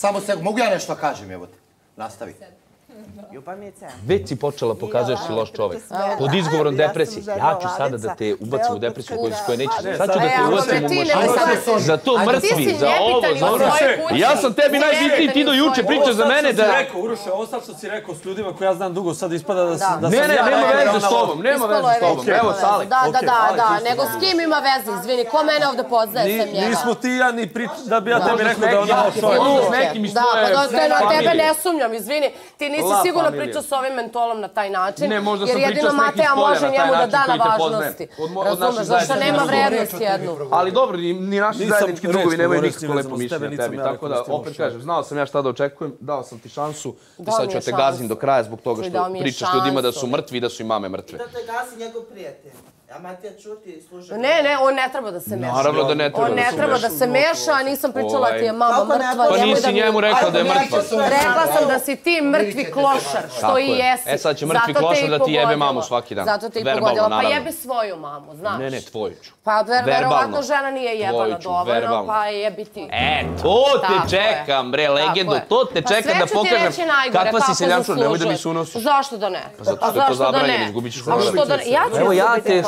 Samo se, mogu ja nešto kažem, evo ti. Nastavi. Već si počela pokazuješ si loš čovjek. Pod izgovorom depresije. Ja ću sada da te ubacim u depresiju koju nećeš. Sad ću da te ubacim u mašinu. Za to mrtvi, za ovo, za ono. Ja sam tebi najbitniji, ti do juče pričaš za mene da... Uroše, ovo sad što si rekao s ljudima koji ja znam dugo, sad ispada da sam... Ne, nema veze s tobom, nema veze s tobom. Evo, Salek. Da, nego s kim ima veze, izvini, ko mene ovde poznaje sam njega? Nismo ti ja ni priča da bi ja tebi rekao da je odao čovjek. Nisi sigurno pričao s ovim mentolom na taj način, jer jedino Mateja može njemu da da na važnosti. Razumeš, zašto nema vrednost jednu. Ali dobro, ni naši zajednički drugovi nemaju nikako lepo mišljenje na tebi. Tako da, opet kažem, znao sam ja šta da očekujem, dao sam ti šansu i sad ću ja te gazim do kraja zbog toga što pričaš ljudima da su mrtvi i da su i mame mrtve. I da te gazi njegov prijatelj. A Mateja čuti i služa... Ne, on ne treba da se meša. Naravno da ne treba da se meša. On ne treba da se meša, a nisam pričala ti je mama mrtva. Pa nisi njemu rekao da je mrtva. Rekla sam da si ti mrtvi klošar, što i jesi. E sad će mrtvi klošar da ti jebe mamu svaki dan. Zato te i pogodila. Pa jebe svoju mamu, znaš. Ne, tvoju ću. Pa verovatno žena nije jebana dovoljno, pa jebi ti. E, to te čekam, bre, legendu. To te čekam da pokažem kakva si seljančur. Nemoj da mi se unosiš. Zašto da ne?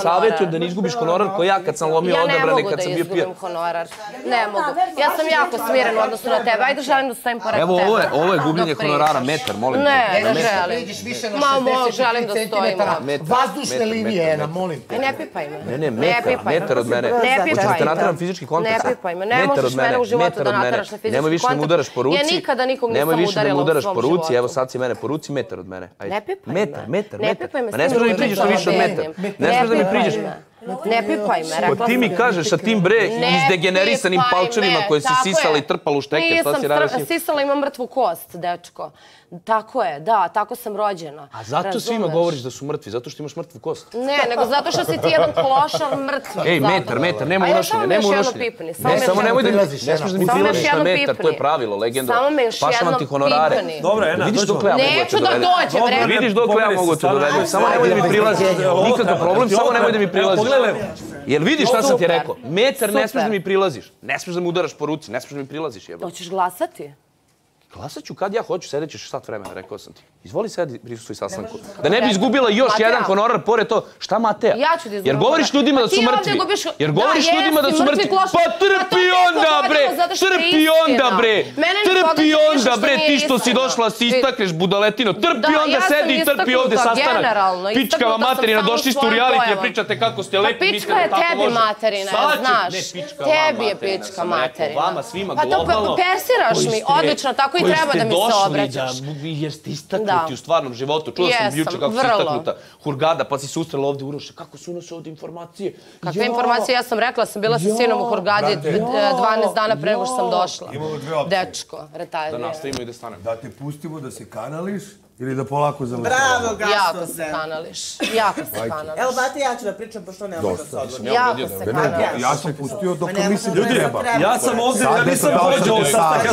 Pa savjetujem da ne izgubiš honorar koji ja kad sam lomio odabrane, kad sam bio pijan. Ja ne mogu da izgubim honorar. Ne mogu. Ja sam jako smiren u odnosu na tebe. Ajde, želim da stojim pored tebe. Evo, ovo je gubljenje honorara, metar, molim te. Ne, ne želim. Ma, želim da stojim. Vazdušne linije, Ena, molim te. Ne pipaj me. Ne, metar od mene. Ne pipaj me. Hoćete natram fizički kontakt? Ne pipaj me. Ne možeš mene u životu da nataraš na fizički kontakt. Nemoj više da mu udaraš po ruci. Ja nikada nikog nisam udarila u priđeš. Ne pipaj me, rekla sam. Ti mi kažeš sa tim bre izdegenerisanim palčevima koje si sisala i trpala u šteke. Nisam sisala, imam mrtvu kost, dečko. Tako je, da, tako sam rođena. A zato svima govoriš da su mrtvi, zato što imaš mrtvu kost. Ne, nego zato što si ti jedan klošar mrtvi. Ej, metar, nema unošenja, nema unošenja. Ne, samo nemoj da mi prilaziš, ne smiješ da mi prilaziš na metar, to je pravilo, legenda. Samo me još jednom pipni. Dobro, Ena, dođemo. Neću da dođem, rekla. Vidiš dokle ja mogu te dovedem, samo nemoj da mi prilaziš. Nikakav problem, samo nemoj da mi prilaziš. Jel vidiš šta sam ti rekao? Metar, ne smiješ da mi prilaziš. Ne smiješ da mi udaraš po ruci, ne smiješ da mi prilaziš. Hoćeš glasati? Glasat ću kad ja hoću, sedećeš sat vremena, rekao sam ti. Izvoli sedi, prisustuj sastanku. Da ne bi izgubila još jedan honorar, pored to, šta Mateja? Ja ću ti izgubila. Jer govoriš ljudima da su mrtvi. Jer govoriš ljudima da su mrtvi. Pa trpi onda, bre! Trpi onda, bre! Ti što si došla, si istakneš, budaletino. Trpi onda, sedi i trpi ovde sastanak. Pička vam materina, došli ste u realiti, pričate kako ste lepi, mislite da tako može. Pa pička je tebi materina, znaš. Tebi je pička materina. Koji ste došli jer ste istaknuti u stvarnom životu. Čuo sam juče kako si istaknuta Hurgada, pa si se ustrela ovdje Uroša. Kako su unose ovdje informacije? Kakve informacije? Ja sam rekla, sam bila sa sinom u Hurgadi 12 dana pre nego što sam došla. Imamo dve opcije. Dečko, retajlija. Da nastavimo i da stanemo. Da te pustimo da se kanališ ili da polako završimo. Bravo, gasto se. Jako se kanališ. Evo, Bate, ja ću da pričam, pošto nema da se odgovorim. Jako se kanališ. Ja sam pustio dok mi se treba. Ja sam ovdje, ja nisam dođao u sastak.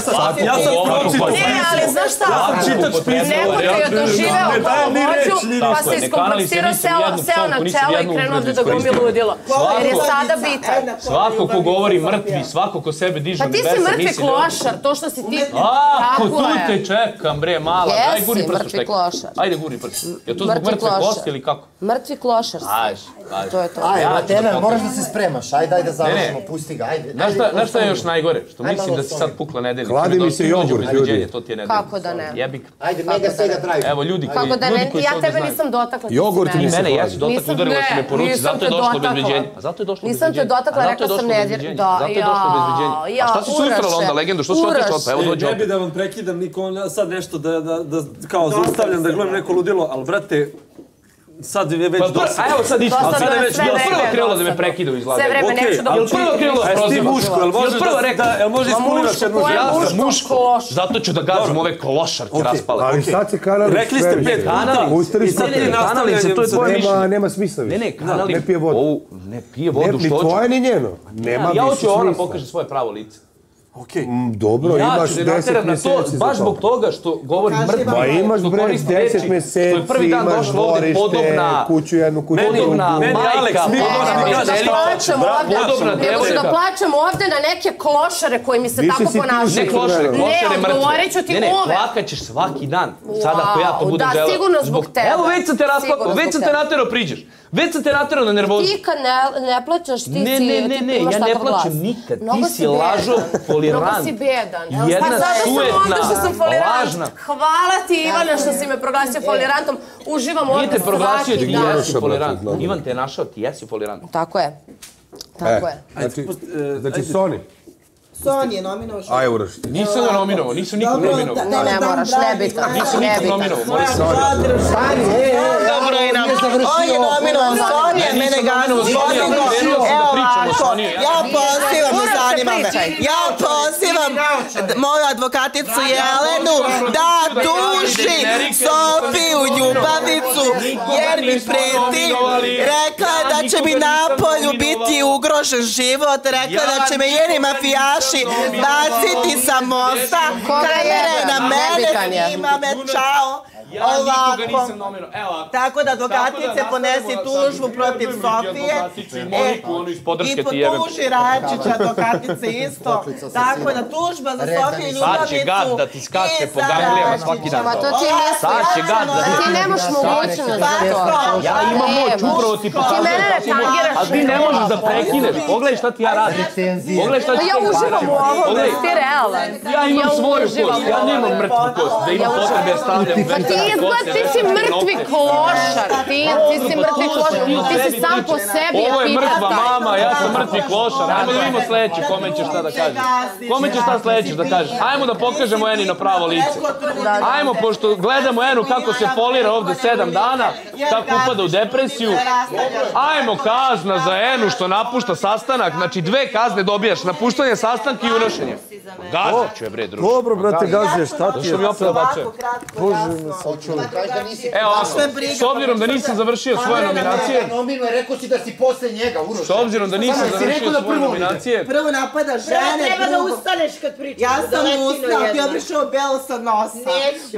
Ja sam pročitač. Ne, ali znaš šta? Ja sam čitač pisao. Neko ti je doživeo kao moću, pa se iskompleksirao, seo na čelo i krenuo ovdje da glumi ludilo. Jer je sada bitan. Svako ko govori mrtvi, svako ko sebe diže u nebesa, misli da... Pa ti si mrtvi klošar. Ajde, gurni prst. Je to zbog mrtve kosti ili kako? Mrtvi klošar. Ajde. To je to. Ajde, Ena, moraš da se spremaš. Ajde, da završimo. Pusti ga. Znaš šta je još najgore? Što mislim da si sad pukla nedeljnik. Hladi mi se jogurt, ljudi. Kako da ne? Jebik. Ajde, mega svega traju. Evo, ljudi koji se ovdje znaju. Ja tebe nisam dotakla. Jogurt mi se hladi. I mene, ja si dotakla, udarila si me po ruci. Zato je došlo obezbeđenje. A zato je došlo obezbeđenje. A šta si sustrala onda, legendu? Što si otišla? Kao, zaustavljam da gledam neko ludilo, ali, brate, sad je već dosta. A evo sad isto, jel prvo krilo da me prekidu izlagaju? Jel prvo krilo da prozivam? Jel prvo rekla? Jel može iskuliraš jednu želju? Ja sam muško, zato ću da gazim ove kološarke raspale. Ali sad se kanališ sve više. Rekli ste 5 puta i sad je nastavljanje. Nema smisla više. Ne pije vodu. Ne pije vodu, što hoću? Ne pije tvoje ni njeno. Ja hoću ona pokaže svoje pravo lice. Dobro, imaš 10 mjeseci za to. Baš zbog toga što govori mrtva. Pa imaš brez 10 mjeseci, imaš dvorište, kuću jednu, kuću drugu. Meni, Aleks, mi možemo da plaćamo ovdje na neke klošare koji mi se tako ponašaju. Ne klošare, klošare mrtve. Ne, plakat ćeš svaki dan. Sada ako ja to budem želeo. Da, sigurno zbog tebe. Evo, već sam te rasplakao, već sam te naterao priđeš. Već sam te naterao na nervozu. Ti kad ne plaćaš, ti imaš takav glas. Ne, ja ne plaćam nikad. Ti si lažov, tolerant. Mnogo si bjedan. Jedna sujetna, lažna. Hvala ti, Ivana, što si me proglasio tolerantom. Uživam ovdje svaki dan. Nije te proglasio, ti jesi tolerant. Ivan te je našao, ti jesi tolerant. Tako je. Tako je. Znači, Sony. Sony je nominovao što? Aj, Uroš. Nisam ga nominovao, nisam nikom nominovao. Ne moraš, nebitno. Nisam nikom nominovao, moli Sony. Dobro, Ena, on je nominovao Sony, mene gano Sony. Evo ovako, ja pozivam, ne zanima me. Ja pozivam moju advokaticu Jelenu da tuži Sofiju Ljubavicu, jer mi preti. Rekla je da će mi na polju biti ugrožen život, rekla da će me jeni mafijaš baciti sa mosta, krenere na mene, ima me, čao, ovako. Tako da advokatice ponesi tužbu protiv Sofije i potuži Rajačića advokatice isto. Tako da tužba za Sofiju Ljubavicu i za Rajačića. Ti nemoš mogućnost za to. Ja imam moć, upravo ti pokazujem. Ali ti ne možeš da prekineš. Pogledaj šta ti ja radim. Pogledaj šta ti ja radim. Ja imam svoju kost, ja nemam mrtvu kost, da imam potrebe stavljam. Pa ti izgled, ti si mrtvi klošar, ti si sam po sebi. Ovo je mrtva mama, ja sam mrtvi klošar. Ajmo da imamo sljedeći, kome ćeš šta da kažeš? Kome ćeš šta sljedećeš da kažeš? Ajmo da pokažemo Eni na pravo lice. Ajmo, pošto gledamo Enu kako se folira ovdje 7 dana, kako upada u depresiju. Ajmo, kazna za Enu što napušta sastanak, znači 2 kazne dobijaš, napuštanje sastanka i unošenje. Gazit ću je, bre, druži. Dobro, brate, gazije, šta ti je? Evo, s obzirom da nisam završio svoje nominacije... Rekao si da si posle njega, Uroš. S obzirom da nisam završio svoje nominacije... Prvo napada žene... Treba da ustaneš kad pričaš. Ja sam ustao i obrišao belo sa nosa.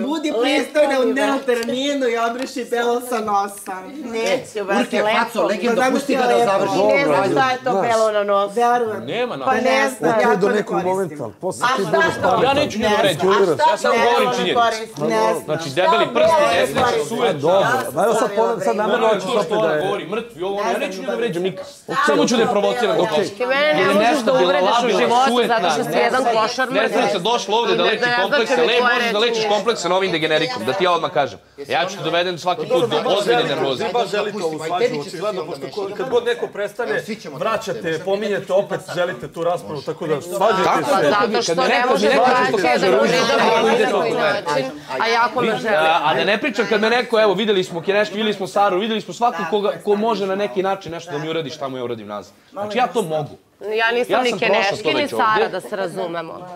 Budi pristojna u dnevnom terminu i obriši belo sa nosa. Neću, brate, lepo. Urke, paco, legenda, pusti ga da završi. Ne znam šta je to belo na nosu. Nema na nosu. Pa ne znam, ja to ne koristim. Ja neću njega vreći, ja sam govorim činjenicu. Znači, debeli prsti, nesneći, sujet. Evo sad namerno ću opet da je... Mrtvi, ovo, ja neću njega vređam nikad. Samo ću da je provociram do toga. Ti mene ne možeš da uvrediš u životu, zato što si jedan klošar mrtvi. Nesneća došla ovdje da leči komplekse, možeš da lečiš komplekse novim degenerikom, da ti ja odmah kažem. Ja ću te dovedem svaki put do ozbiljne nervoze. Vi baš želite ovu svađu, očigledno, pošto kad god neko prestane, vraćate, pominjete, opet želite tu raspravu, tako da svađate se. Zato što ne može da može na neki način nešto da mi uradiš, šta mu ja uradim nazad. Znači ja to mogu. Ja nisam ni Keneški, ni Sara, da se razumemo.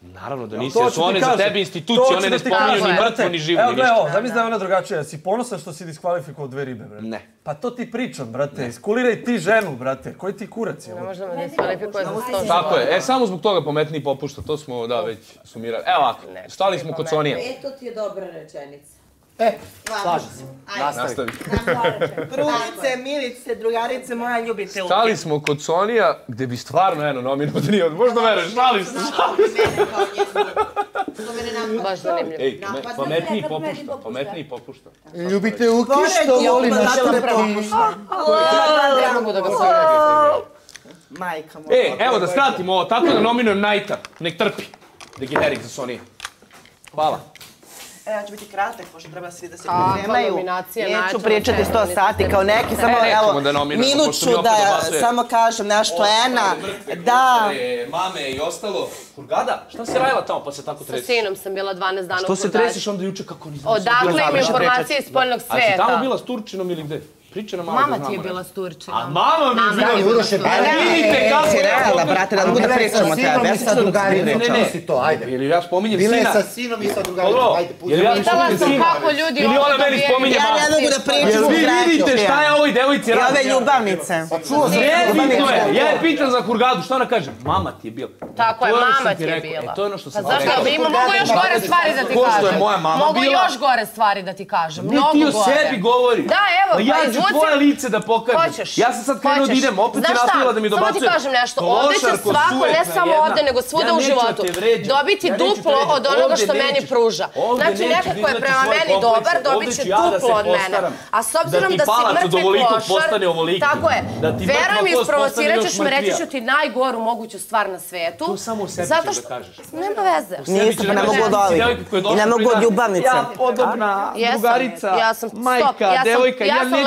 Naravno da nisi, jer su one za tebe institucije, one ne spominju ni mrtvo, ni živo, ni ništa. Evo, da mi znam ona drugačija, si ponosan što si diskvalifikoval 2 ribe, brate? Ne. Pa to ti pričam, brate, iskuliraj ti ženu, brate, koji ti kurac je ovo? Ne možda me diskvalifikuje za 100 žena. Tako je, samo zbog toga pametni popušta, to smo, da, već sumirali. Evo ovako, stali smo kod Sonija. E, to ti je dobra rečenica. Slažem se. Nastavi. Prugice, milice, drugarice, moja ljubite. Stali smo kod Sonija, gde bi stvarno Eno nominuo da nije odmah. Možda vereš, šali se. Baš zanimljivo. Ej, pametniji popušta, Ljubite ukišta, voli naštare popušta. Ne mogu da ga se uredite. E, evo da skratimo ovo, tako da nominujem Nighta. Nek trpi. Degenerik za Sonija. Hvala. Ja ću biti kratak, pošto treba svi da se pripremaju. Neću pričati 100 sati kao neki, samo evo, minuću da samo kažem nešto, Ena, da... Mame i ostalo, kurgada, šta si rajela tamo pa se tako tresiš? Sa sinom sam bila 12 dana u kurgadi. Što se tresiš onda juče kako nisam? Odakle im informacije iz spoljnog svijeta. A si tamo bila s Turčinom ili gde? Priča malo da znamo. Mama ti je bila s Turčinom. A mama mi je bila s Turčinom. Vidite kako je. Realno, brate, da mogu da pričamo tebe. Ili ja spominjem sina. Bila je sa sinom i sa drugarima. Pitala sam kako ljudi ovo dobijaju. Ja ne mogu da pričam u kraću. Vi vidite šta je ovoj devojci radi. I ove ljubavnice. Jedino je. Ja je pitan za Hurgadu. Šta ona kaže? Mama ti je bila. Tako je, mama ti je bila. To je ono što sam rekao. Mogu još gore stvari da ti kažem. Mogu još gore stvari da ti kažem. Mnogo gore. Da, evo. Ja ću tvoje lice da pokažem. Ja sam sad krenuo da idem, opet ti nastavila da mi dobacujem. Samo ti kažem nešto, ovdje će svako, ne samo ovdje, nego svuda u životu, dobiti duplo od onoga što meni pruža. Znači, nekako je prema meni dobar, dobit će duplo od mene. A s obzirom da si mrtvi klošar, tako je, veruj mi, isprovocirat ćeš me, reći ću ti najgoru moguću stvar na svetu. Tu samo o sebi ću da kažeš. Nema veze. Nisam, ne mogu od ovih. I ne mogu od ljubavnice. Ja, podobna, drugarica, majka, devojka,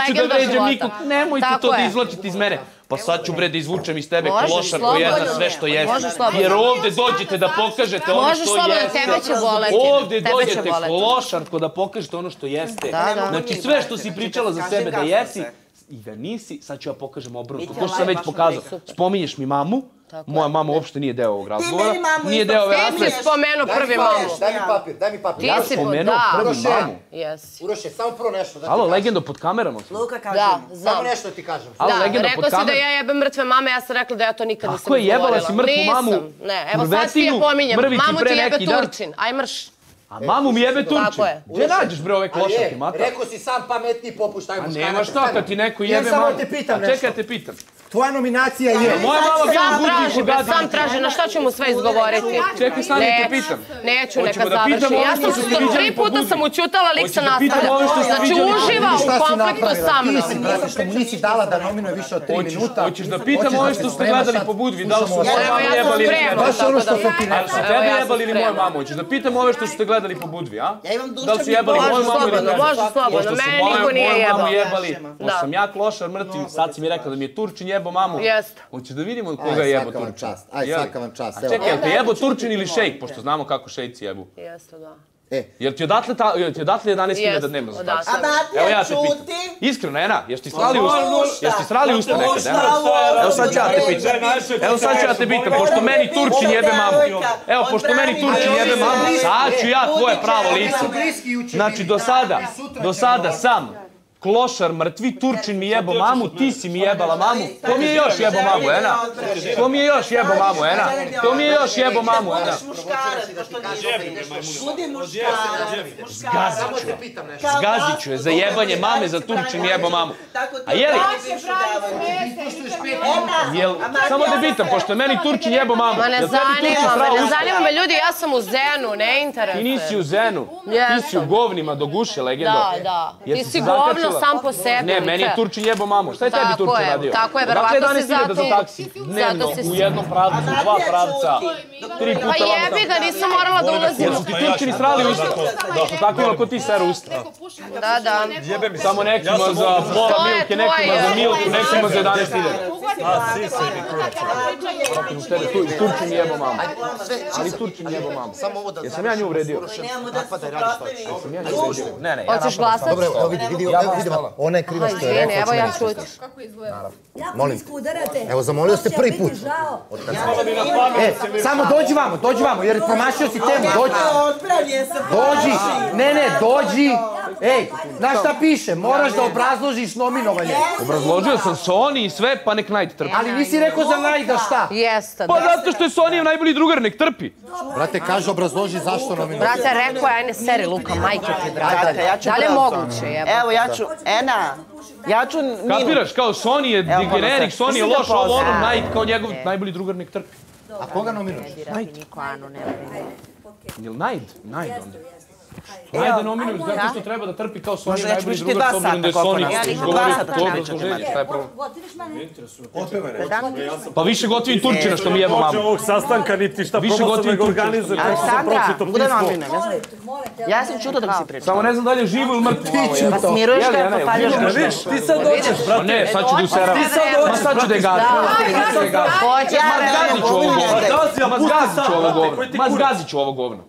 neću da vređem nikog, nemojte to da izvlačite iz mene. Pa sad ću, bre, da izvučem iz tebe klošar koji je za sve što jeste. Jer ovdje dođete da pokažete ono što jeste. Ovdje dođete klošarko da pokažete ono što jeste. Znači sve što si pričala za sebe da jesi i da nisi, sad ću ja pokažem obrnuto. Ko što sam već pokazao, spominješ mi mamu. Moja mama uopšte nije deo ovog razgovora. Nije deo ove razgovore. Ti mi spomenu prvi mamu. Daj mi papir, daj mi papir. Ja spomenu prvi mamu. Uroše, samo prvo nešto. Alo, legendo pod kamerama. Luka, kažem. Samo nešto ti kažem. Rekao si da ja jebem mrtve mame, ja sam rekla da ja to nikad nisam govorila. Ako je jebala si mrtvu mamu, mrvetinu, mrvići pre neki dan. Mamu ti jebe Turčin, aj mrš. A mamu mi jebe Turčin. Gdje nađeš bre ove klošarke, mata? Rekao si sam pametniji popušt, taj muškarac. A nema šta kad ti neko jebe mamu. A čekaj te pitam. Tvoja nominacija je... Moja mama bila Guđi Hurgadi. Sam traži, na šta ću mu sve izgovoriti? Čekaj, Sani, te pitam. Neću, neka završi. Ja sam tri puta sam učutala, lik se nastavlja. Znači, uživa u konfliktu sa mnom. Ti si, brate, što mu nisi dala da nominuje više od 3 minuta. Hoćeš da pitam ove što ste gledali po Budvi, da li su moju mamu jebali ili njegu? Baš ono što su ti nekako. Ali su tebe jebali ili moju mamu? Hoćeš da pitam ove što ste gledali po Budvi, a? Da li su jebali moju mamu ili njegu? Može slobodno, mene niko nije jebo mamu. Hoćeš da vidimo od koga je jebo Turčin? Aj, svaka vam čast. A čekaj, jel te jebo Turčin ili šejk, pošto znamo kako šejci jebu? Jeste, da. Jel ti odatle 11.000 dnevno za taksu? Evo ja te pitam. Iskreno, Ena, jesi ti srali usta nekad, Ena? Evo sad ću ja te pitam. Evo sad ću ja te pitam, pošto meni Turčin jebe mamu. Evo, pošto meni Turčin jebe mamu, sad ću ja tvoje pravo lice. Znači, do sada sam klošar mrtvi, Turčin mi jebo mamu, ti si mi jebala mamu. Ko mi je još jebo mamu, Ena? Ko mi je još jebo mamu, Ena? Ko mi je još jebo mamu, Ena? Zgazit ću je za jebanje mame, za Turčin mi jebo mamu. A jeli? Samo da pitam, pošto je meni Turčin jebo mamu. Ma ne zanima me, ljudi, ja sam u Zenu, ne interesuje. Ti nisi u Zenu, ti si u govnima do guše, legendo. Da, da. Ti si govno sam po sebi. Ne, meni je Turčin jebo mamu. Šta je tebi Turčin radio? Tako je, verovatno si zato. Dakle, 11.000 za taksi. Dnevno, u jednom pravcu, u dva pravca, 3 puta. Pa jebi ga, nisam morala da ulazim. Jer su ti Turčini srali usta. Da su tako imali ko ti sera usta. Da, da. Samo nekima za pola milke, nekima za milku, nekima za 11.000. Turčin jebo mamu. Ali Turčin jebo mamu. Jesam ja nju uvredio? Jesam ja nju uvredio? Ne, ne. Hoćeš glasati? Evo vidimo, ona je kriva što je rekao. Evo ja ću otiš. Molim te. Evo zamolio ste prvi put. Samo dođi vamo, dođi vamo, jer promašio si temu, dođi. Dođi, ne, dođi. Ej, znaš šta piše, moraš da obrazložiš nominovanje. Obrazložio sam Sony i sve, pa nek Night trpi. Ali nisi rekao za Night da šta? Pa zato što je Sony najbolji drugar, nek trpi. Brate, kaže obrazloži zašto nominovanje. Brate, rekao je, aj ne seri Luka, majke ti, brate. Da li je moguće, jebo? Evo, ja ću, Ena, ja ću... Kapiraš, kao Sony je digenerik, Sony je loš, ovo ono, Night, kao njegov najbolji drugar, nek trpi. A koga nominuješ? Night. Jel Night? Night onda. Ajde nominuju, zato što treba da trpi kao Sony najbolji drugar, s obzirom da je Sony govorio to obrazloženje, šta je problem? Otpeva nešto. Pa više gotivim Turčina što mi jeba mamu. Oče ovog sastanka niti šta probao sam ga organizujem. Aleksandra, bude nomina. Ja sam čuto da mi si pričao. Samo ne znam da li je živo ili mrtvo. Pa smiruješ kada je popaljaš nešto. Ti sad dođeš, brate. Ne, sad ću da useram. Ma sad ću da je gazim. Ma zgazit ću ovo govno.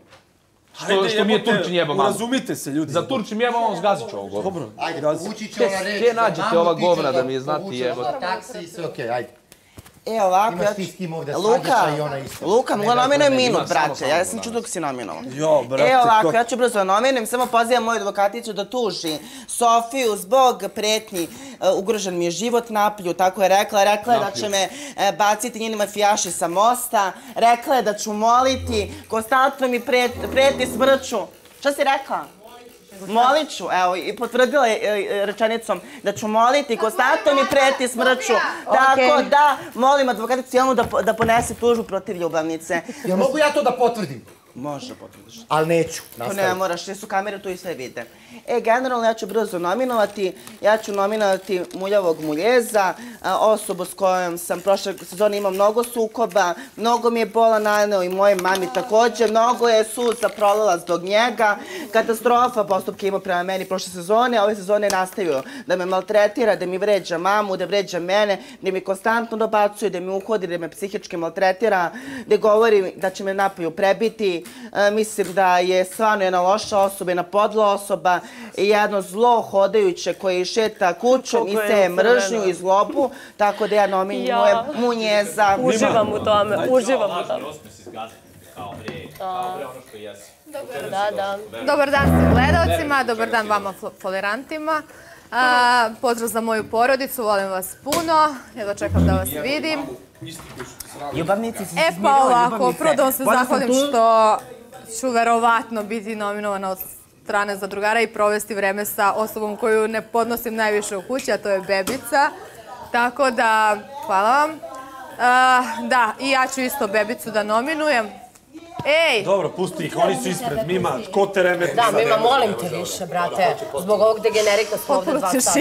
Što mi je Turčin jeba malo. Razumite se, ljudi. Za Turčin jeba malo zgazit ću ovo govno. Dobro. Ajde, ući će ona reći. Gdje nađete ova govna da mi je znati jeba? Taksi i sve, okej, ajde. E, ovako, ja ću... Luka, mogu namene minut, braće. Ja sam ću dok si namenao. E, ovako, ja ću brzo namenem. Samo pozivam moju advokaticu da tuži Sofiju zbog pretnji. Ugrožen mi je život, naplju, tako je rekla. Rekla je da će me baciti njeni mafijaši sa mosta. Rekla je da ću moliti. Konstantno mi preti smrću. Šta si rekla? Molit ću, evo, i potvrdila je rečenicom da ću moliti, konstantno mi preti smrću. Tako da, molim advokaticu Jelenu da ponese tužbu protiv ljubavnice. Jel mogu ja to da potvrdim? Možeš da potvrdiš. Ali neću, nastavim. To ne moraš, jer su kamere tu i sve vide. E, generalno, ja ću brzo nominovati. Ja ću nominovati muljavog muljeza, osobu s kojom sam prošle sezone imao mnogo sukoba, mnogo mi je bola naneo i moje mami također, mnogo je suza prolila zbog njega. Katastrofa postupke imao prema meni prošle sezone, a ove sezone je nastavio da me maltretira, da mi vređa mamu, da vređa mene, da mi konstantno dobacuje, da mi uhodi, da me psihički maltretira, da govori da će me napolju prebiti. Mislim da je stvarno jedna loša osoba, jedna podla osoba i jedno zlo hodajuće koje šeta kućom i se mržnju i zlobu, tako da ja nominim muljeza. Uživam u tome, uživam u tome. Kao bre ono što jesi. Dobar dan sa gledalcima, dobar dan vama tolerantima. Pozdrav za moju porodicu, volim vas puno, jedva čekam da vas vidim. E pa ovako, prvo da vam se zahvalim što ću verovatno biti nominovana od strane Zadrugara i provesti vreme sa osobom koju ne podnosim najviše u kući, a to je Bebica. Tako da, hvala vam. Da, i ja ću isto Bebicu da nominujem. Ej! Dobro, pusti ih, oni su ispred Mima, ko te remeti za Bebicu? Da, Mima, molim te više, brate, zbog ovog degenerika smo ovdje dva sata.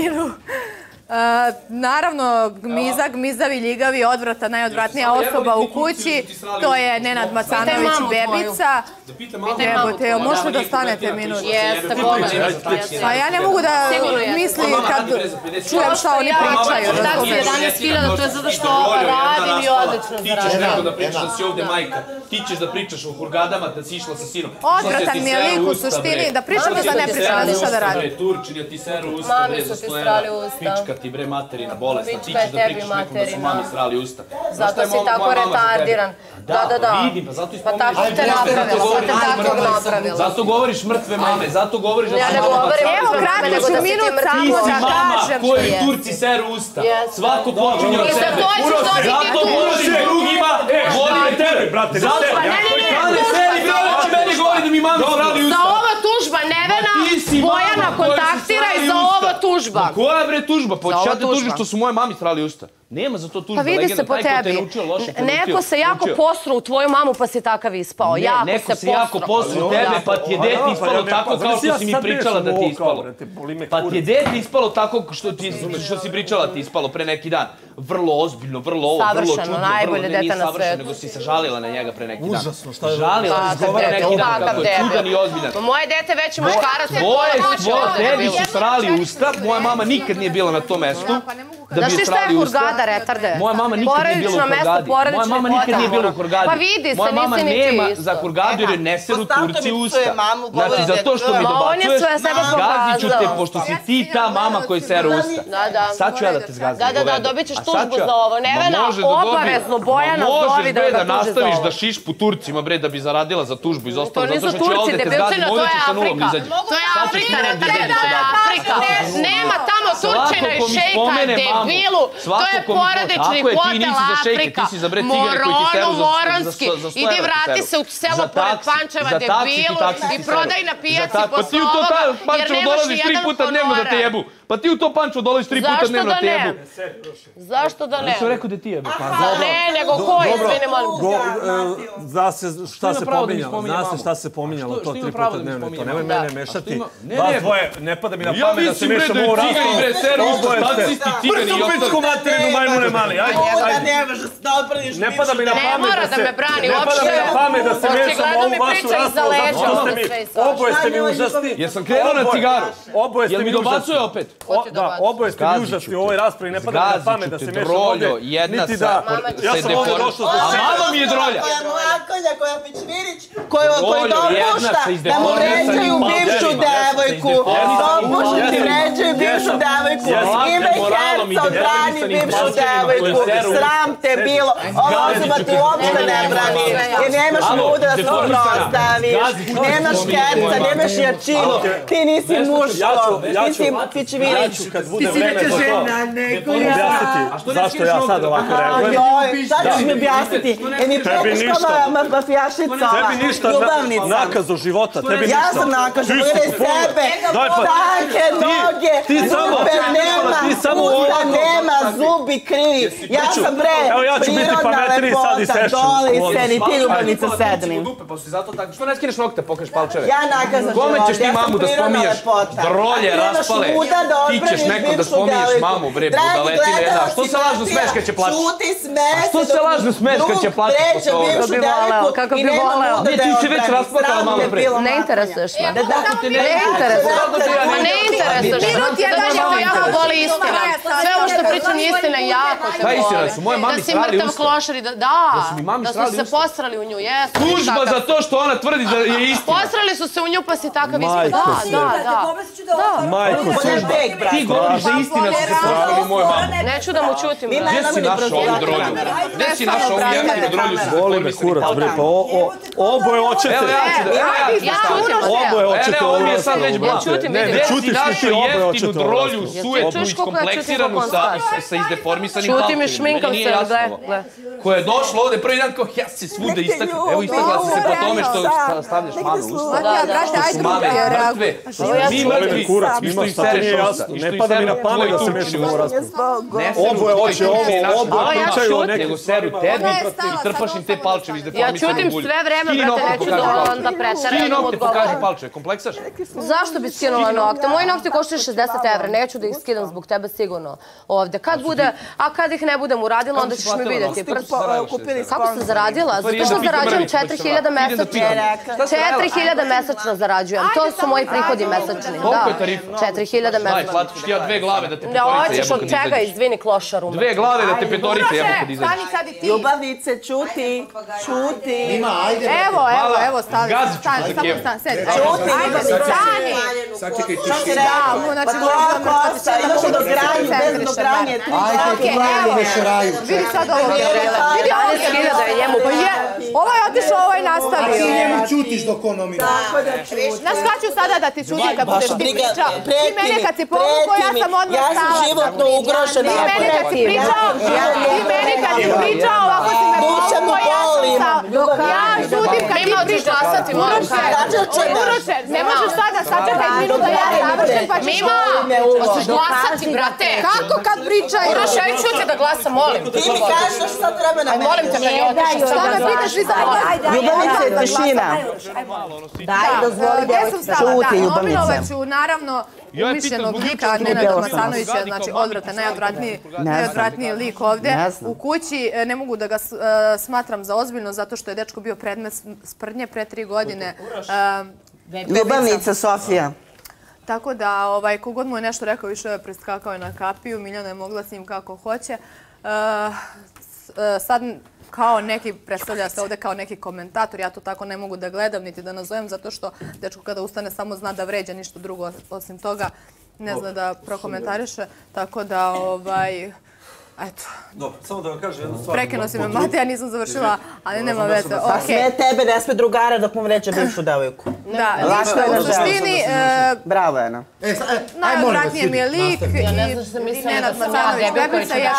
Naravno, gmiza, gmizavi, ljigavi, odvrata, najodvratnija osoba u kući, to je Nenad Macanović, Bebica. Jebote, možete da stanete minut? Jeste, bolje. A ja ne mogu da mislim kad čujem šta oni pričaju. Tako je 11.000, to je zato što radim i odlično zaradim. Ti ćeš neko da pričaš da si ovdje majka, ti ćeš da pričaš o hurgadama da si išla sa sinom. Odvratan mi je lik u suštini, da pričam da ne pričam, ali šta da radim. Turčin, ti seru usta, mami su ti srali usta. Ti bre materina bolesna, ti ćeš da pričaš nekom da su mami srali usta. Zato si tako retardiran. Da, vidim, pa zato ispomniš. Pa tako te napravila. Zato govoriš mrtve mame, zato govoriš da su mama srali usta. Evo kratko ću minut samo da kažem. Ti si mama koju Turci seru usta. Svako počinje od sebe. Zato možeš drugima, volim tebe, brate. Zato ne seri, brate, će meni govori da mi mami srali usta. Za ova tužba Nevena, Bojana kontaktira i za ova tužba. Koja bre tužba? Pa ću ja te tužiti što su moje mami srali usta. Nema za to tužba legenda, taj ko te je naučio loše te naučio. Neko se jako posru u tvoju mamu pa si takav ispao. Neko se jako posru u tebe pa ti je dete ispalo tako kao što si mi pričala da ti je ispalo. Pa ti je dete ispalo tako što si pričala ti je ispalo pre neki dan. Vrlo ozbiljno, vrlo ovo, vrlo čudno, vrlo ne nije savršeno, nego si se žalila na njega pre neki dan. Užasno, šta je ovo? Žalila si pre neki dan kako je čudan i ozbiljan. Moje dete već muškarac je tvoj. Da bi je srali usta. Moja mama nikad nije bila u Hurgadi. Moja mama nikad nije bila u Hurgadi. Moja mama nema za Hurgadu jer je ne seru Turci usta. Znači, za to što mi dobacuješ, zgazit ću te, pošto si ti ta mama koja seru usta. Sad ću ja da te zgazim. Da, dobit ćeš tužbu za ovo. Nevena, obavezno, Bojana dovi da ga tuži za ovo. Možeš, bre, da nastaviš da šišpu Turcima, bre, da bi zaradila za tužbu iz ostalo. Zato što će ovdje te zgazim, ovdje ćeš sa nulom izađe. To je Afrika, nema tamo Turčina i šejka, to je porodični hotel Afrika, Morono-Moronski, idi vrati se u selo pored Pančeva debilu i prodaj na pijaci posle ovoga jer nemaš ni jedan honorar. Pa ti u to Pančevo dolaziš 3 puta dnevno te jebu. Zašto da ne? Nisam rekao da ti jebu. Ne, nego koji? Zna se šta se pominjalo. To 3 puta dnevno. Nemoj mene mešati. Vas dvoje, ne pada mi na pamet da se mešam u ovu raspravu. Ja mislim, bre, servis, stacisti, tigani. Prsu pičku materinu, majmune mali. Ovo da ne možeš da odbraniš ništa. Ne pada mi na pamet da se mešam u ovu vašu raspravu. Oboje ste mi užasni. Jesam krenuo na cigaru. Oboje ste mi užasni. Jel mi dobacuje opet? Da, oboje ste mi užasni u ovoj raspravi. Ne pada mi na pamet da se mešam ovdje. Niti da. Ja sam ovdje došao za sve. A mama mi je drolja. Koja moja kolja, koja Pečvirić, koji dopušta da mu vređaju bivšu devojku. Dopušta da ti vređaju bivšu devojku. Ime Herca odbrani bivšu devojku. Sram te bilo. Ova osoba ti uopšte ne brani. Jer nemaš muda da se prostaviš. Nemaš Herca, nemaš jačinu. Ti nisi muško. Ti si Pečvirić. Ti si neka žena, neko ja. Zašto ja sad ovako reagujem? Sad ćeš mi objasniti. E mi pokušava mafijašica. Tebi ništa, nakazo života, tebi ništa. Ja sam nakazo, gledaj sebe, tanke noge, zube nema, usta nema, zubi krivi. Ja sam bre, prirodna lepota, dole i seni, ti ljubavnica sedmi. Što ne skineš nokte, pokreš palčeve? Ja nakazo života, ja sam prirodna lepota. Drolje raspale, ti ćeš nekom da spominješ mamu, bre, budaletine jedna. Što se lažno smeš kad će plaći? Što se lažno smeš kad će plaći? Kako bi voleo. Ne, ti si već raspakala malo pre. Ne interesuješ me. Ne interesuješ me. Ma ne interesuješ me. Zato jako voli istina. Sve ovo što pričam je istina i jako te vole. Da si mrtav klošar i da... Da, da su se posrali u nju. Tužba za to što ona tvrdi da je istina. Posrali su se u nju pa si takav ispod. Da, da, da. Majko, tužba. Ti govoriš da istina su se posrali u moju mamu. Neću da mu čutim. Gdje si našao ovu drolju? Gdje si našao ovu jeftinu drolju? Voli me kurac, bre, pa oboje očete. Oboje očete ovo raspravo. Ne čutiš ti ti oboje očete ovo raspravo. Jeftinu drolju, sujetu, iskompleksiranu sa izdeformisanim palcima. Čuti mi šminkam se, gle. Koja je došla ovdje prvi dan kao ja se svude istakla. Evo istakla si se po tome što stavljaš male usta. To su male mrtve. Mi mrtvi što ih sereš usta. Ne pada mi na pamet da se mešim ovo raspravo. Oboje oče ovo, oboje pričaju o nekim stvarima. I trpaš im te palčevi izdeformisane. Čutim sve vreme, brate, neću da pretjeram. Skini nokte, pokaži palče, kompleksaš? Zašto bi skinula nokte? Moji nokte koštaju 60 evra, neću da ih skidam zbog tebe sigurno ovde. Kad bude, a kad ih ne budem uradila, onda ćeš mi vidjeti. Kako sam zaradila? Zato što zarađujem 4000 mesečno. 4000 mesečno zarađujem, to su moji prihodi mesečni. Koliko je tarifa? 4000 mesečno. Naj, platiš ti ja 2 glave da te petorica jebo kad izađeš. Ne, oćeš od čega, izvini klošaru. 2 glave da te petorica jebo kad izađeš. Ljubavnice, čuti, čuti. Evo, stavim. Sedi. Čuti, stani! Da, pa to kosta, imaš do granje, 3 granje. Vidi sad ovo, vidi ovo skidada je njemu. Ovo je otišao, ovo je nastavio. A ti njemu čutiš dok ono mi. Znaš šta ću sada da ti čutim kad budeš ti pričao? Ti mene kad si povukao, ja sam odmah stala. Ja sam životno ugrošena. Ti mene kad si pričao, ovako si me povukao, ja sam stala. Ja čutim kad ti pričao. Uroše, ne možeš sada, sačekaj minuta, ja završem pa ćeš govoriti. Hoćeš glasati, brate? Kako kad pričaju? Uroše, ja ću te da glasam, molim. Ti mi kažeš šta treba na mene. Molim te, meni otišeš. Šta me pitaš, vi samo glasam. Ljubavice, tišina. Daj, dozvoli djevice. Čuti, Ljubavice. Ominovaću, naravno, umišljenog lika Nenada Macanovića, znači odvratan, najodvratniji lik ovde. U kući ne mogu da ga smatram za ozbiljno, zato što je dečko bio predmet sprdnje pre 3 godine. Ljubavnica Sofija. Tako da, kogod mu je nešto rekao, više je preskakao na kapiju. Miljana je mogla s njim kako hoće. Sad kao neki, predstavlja se ovde kao neki komentator, ja to tako ne mogu da gledam niti da nazovem, zato što dečko kada ustane samo zna da vređa, ništa drugo osim toga ne zna da prokomentariše. Tako da, eto. Dobro, samo da vam kažem jednu stvar. Prekinuo si me, Mateja, nisam završila, ali nema veze. A sme tebe, ne sme drugara dok mu vreće bivšu devojku. Da, u suštini... Bravo, Ena. Najodvratnije mi je lik i Nenad Macanović, Bebica, ja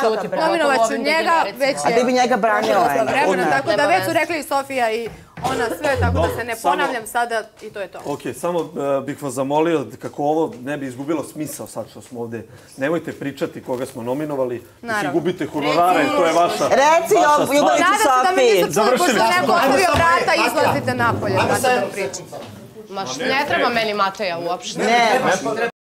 pominovaću njega, već je... A ti bi njega branila, Ena. Tako da već su rekli Sofija i... Ona sve, tako da se ne ponavljam sada i to je to. Ok, samo bih vas zamolio, kako ovo ne bi izgubilo smisao sad što smo ovde. Nemojte pričati koga smo nominovali, ti gubite honorare, to je vaša... Reci, Ljubavicu Sofiji! Završili smo. Pošto neko ostavio vrata, izlazite napolje. Ajmo sad pričati. Ne treba meni Mateja uopšte. Ne, ne treba.